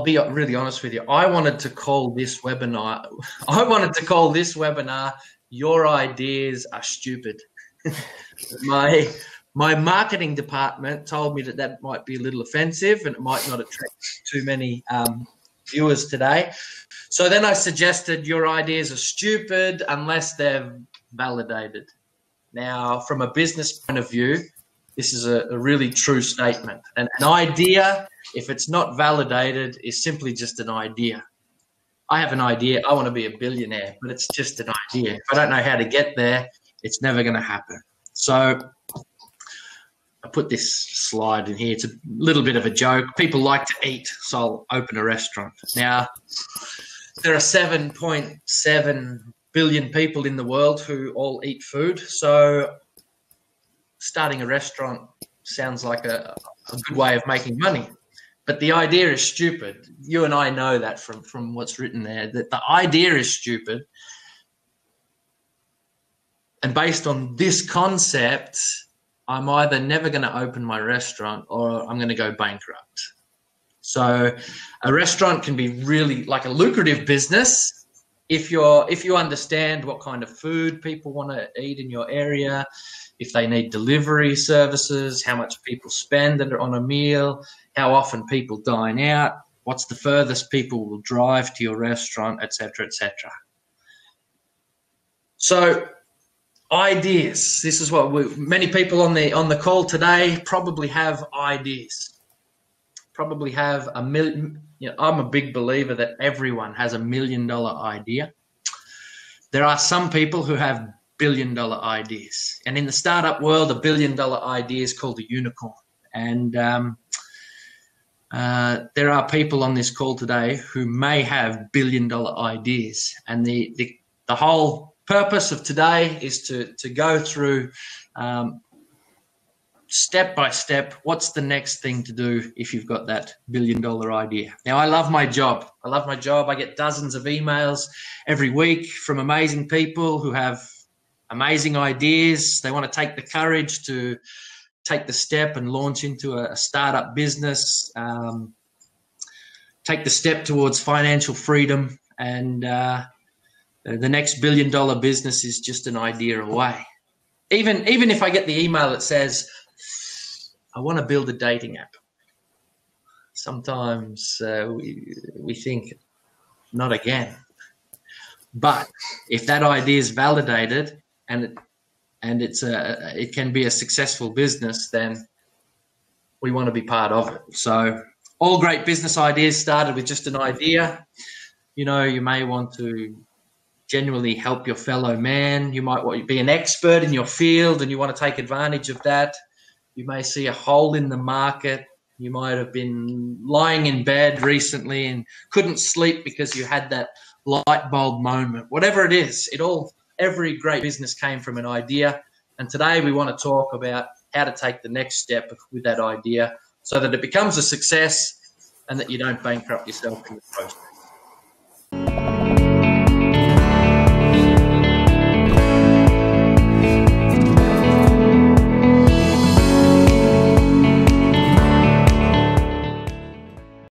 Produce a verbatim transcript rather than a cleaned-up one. I'll be really honest with you. I wanted to call this webinar, I wanted to call this webinar, Your Ideas Are Stupid. my, my marketing department told me that that might be a little offensive and it might not attract too many um, viewers today. So then I suggested your ideas are stupid unless they're validated. Now, from a business point of view, this is a, a really true statement. And an idea, if it's not validated, is simply just an idea. I have an idea. I want to be a billionaire, but it's just an idea. If I don't know how to get there, it's never going to happen. So I put this slide in here. It's a little bit of a joke. People like to eat, so I'll open a restaurant. Now, there are seven point seven billion people in the world who all eat food. So starting a restaurant sounds like a, a good way of making money. But the idea is stupid. You and I know that from, from what's written there, that the idea is stupid. And based on this concept, I'm either never going to open my restaurant or I'm going to go bankrupt. So a restaurant can be really like a lucrative business if you're if you understand what kind of food people want to eat in your area, if they need delivery services, how much people spend on a meal, how often people dine out, what's the furthest people will drive to your restaurant, et cetera, et cetera. So ideas. This is what we, many people on the on the call today probably have ideas. Probably have a million. You know, I'm a big believer that everyone has a million dollar idea. There are some people who have billion dollar ideas, and in the startup world, a billion dollar idea is called a unicorn. And um, Uh, there are people on this call today who may have billion dollar ideas, and the, the, the whole purpose of today is to, to go through um, step by step, what's the next thing to do if you've got that billion dollar idea. Now, I love my job. I love my job. I get dozens of emails every week from amazing people who have amazing ideas. They want to take the courage to take the step and launch into a startup business, um, take the step towards financial freedom, and uh, the next billion dollar business is just an idea away. Even, even if I get the email that says, I want to build a dating app, sometimes uh, we, we think, not again. But if that idea is validated and it and it's a, it can be a successful business, then we want to be part of it. So all great business ideas started with just an idea. You know, you may want to genuinely help your fellow man. You might want to be an expert in your field and you want to take advantage of that. You may see a hole in the market. You might have been lying in bed recently and couldn't sleep because you had that light bulb moment. Whatever it is, it all... every great business came from an idea, and today we want to talk about how to take the next step with that idea so that it becomes a success and that you don't bankrupt yourself in the process.